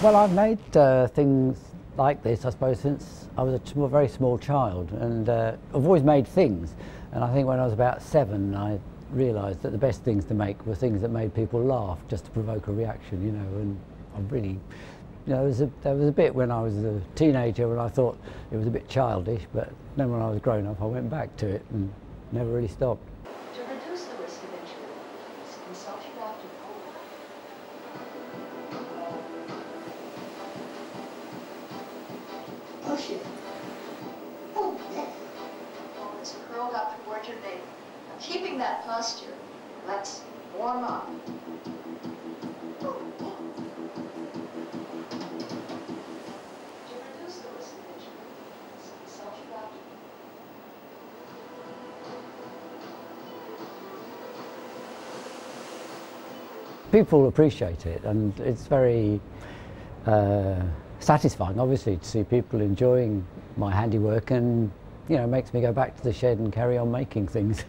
Well, I've made things like this, I suppose, since I was a very small child, and I've always made things. And I think when I was about 7, I realised that the best things to make were things that made people laugh, just to provoke a reaction, you know. And I really, you know, there was a bit when I was a teenager when I thought it was a bit childish, but then when I was grown up, I went back to it and never really stopped. To reduce the risk of injury, it's consult your doctor. Push it. Oh, yes. Oh, it's curled up toward your navel. Now, keeping that posture, let's warm up. People appreciate it, and it's very satisfying, obviously, to see people enjoying my handiwork, and, you know, makes me go back to the shed and carry on making things.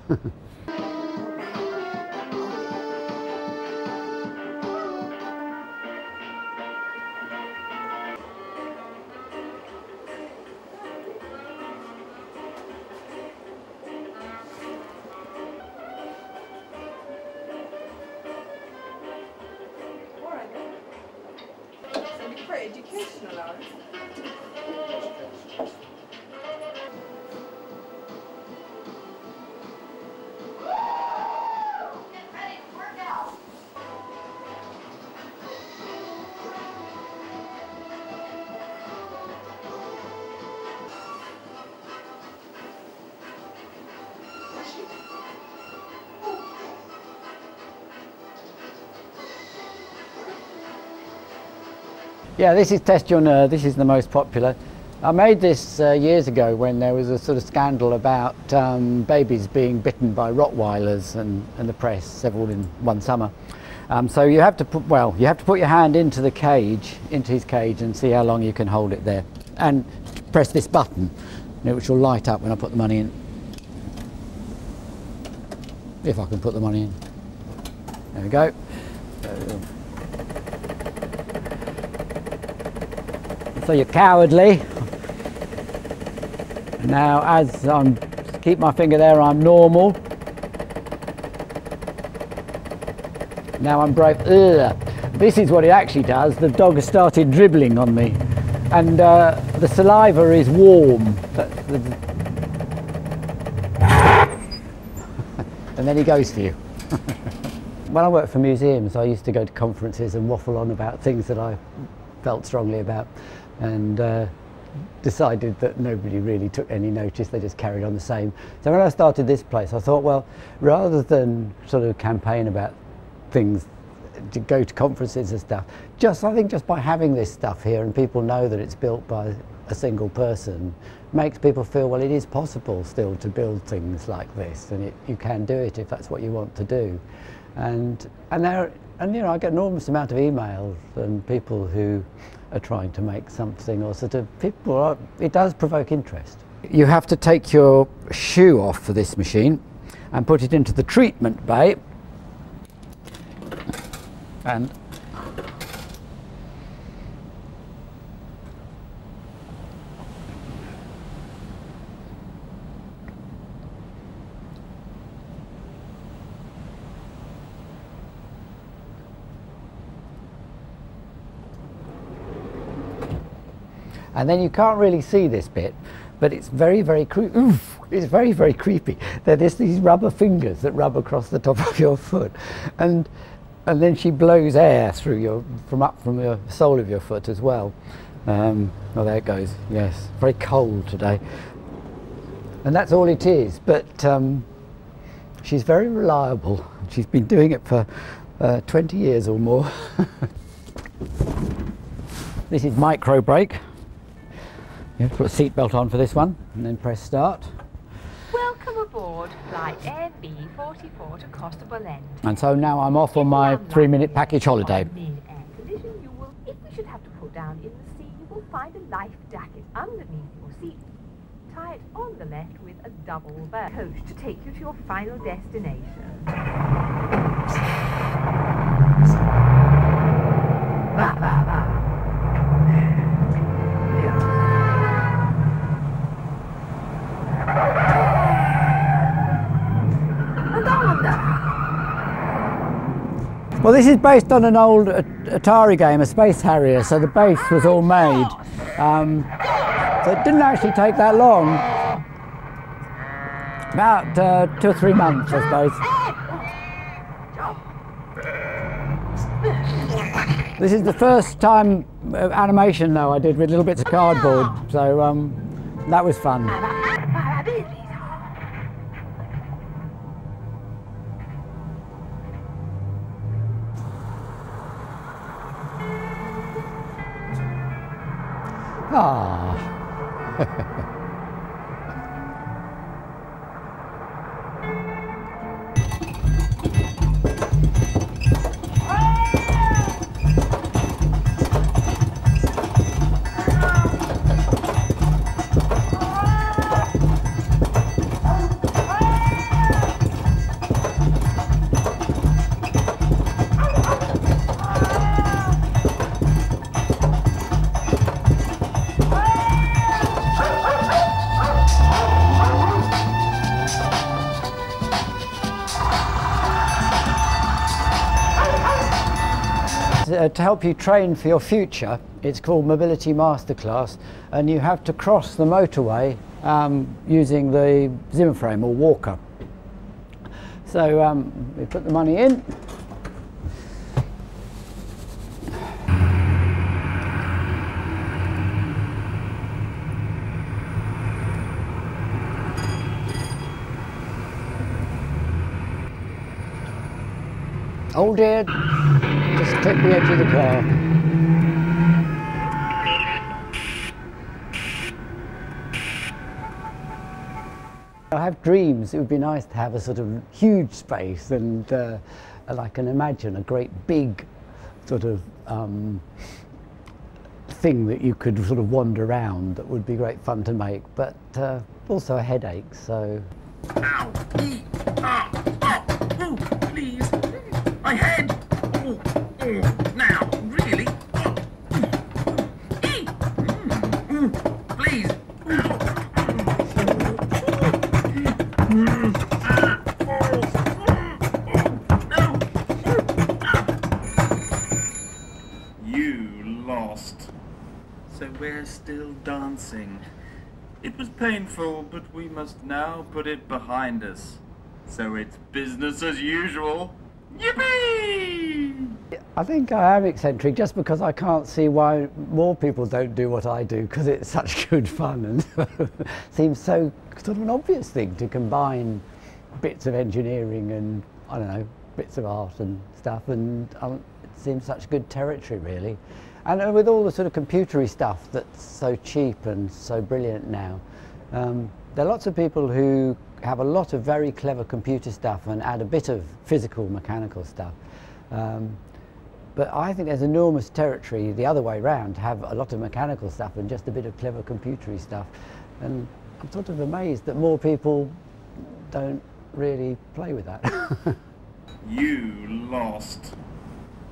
Yeah, this is Test Your Nerve. This is the most popular. I made this years ago when there was a sort of scandal about babies being bitten by Rottweilers and the press, several in one summer. So you have to put, well, you have to put your hand into the cage, into his cage, and see how long you can hold it there. And press this button, you know, which will light up when I put the money in. If I can put the money in. There we go. So you're cowardly. Now, as I keep my finger there, I'm normal. Now I'm brave. Ugh. This is what it actually does. The dog has started dribbling on me, and the saliva is warm. And then he goes for you. When I worked for museums, I used to go to conferences and waffle on about things that I felt strongly about, and decided that nobody really took any notice. They just carried on the same. So when I started this place, I thought, well, rather than sort of campaign about things, to go to conferences and stuff, I think just by having this stuff here, and people know that it's built by a single person, makes people feel, well, it is possible still to build things like this, and you can do it if that's what you want to do. And you know, I get an enormous amount of emails from people who are trying to make something, or sort of people are, it does provoke interest. You have to take your shoe off for this machine and put it into the treatment bay, and then you can't really see this bit, but it's very, very creepy. Oof, it's very, very creepy. There's these rubber fingers that rub across the top of your foot, and then she blows air through your, from the sole of your foot as well. Oh, there it goes. Yes, very cold today, and that's all it is. But she's very reliable. She's been doing it for 20 years or more. This is Microbrake. You have to put a seatbelt on for this one, and then press start. Welcome aboard Fly Air B44 to Costa Bolenta. And so now I'm off on my 3-minute package holiday. If we should have to pull down in the sea, you will find a life jacket underneath your seat. Tie it on the left with a double bird coach to take you to your final destination. Bah, bah, bah. Well, this is based on an old Atari game, a Space Harrier, so the base was all made. So it didn't actually take that long. About 2 or 3 months, I suppose. This is the first time animation, though, I did with little bits of cardboard, so that was fun. Ah. To help you train for your future, it's called Mobility Masterclass, and you have to cross the motorway using the Zimmerframe or walker. So we put the money in. Oh dear. Just click the edge of the car. I have dreams. It would be nice to have a sort of huge space, and I can imagine a great big sort of thing that you could sort of wander around. That would be great fun to make, but also a headache. So. Ow! Eee! Ah! Ah! Oh! Please! My head! Now, really? Please. You lost. So we're still dancing. It was painful, but we must now put it behind us. So it's business as usual. Yippee! I think I am eccentric just because I can't see why more people don't do what I do, because it's such good fun and seems so sort of an obvious thing to combine bits of engineering and, I don't know, bits of art and stuff, and it seems such good territory really. And with all the sort of computery stuff that's so cheap and so brilliant now, there are lots of people who have a lot of very clever computer stuff and add a bit of physical, mechanical stuff. But I think there's enormous territory the other way round, to have a lot of mechanical stuff and just a bit of clever computery stuff. And I'm sort of amazed that more people don't really play with that. You lost.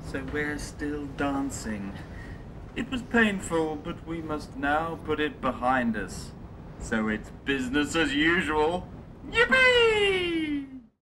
So we're still dancing. It was painful, but we must now put it behind us. So it's business as usual. Yippee!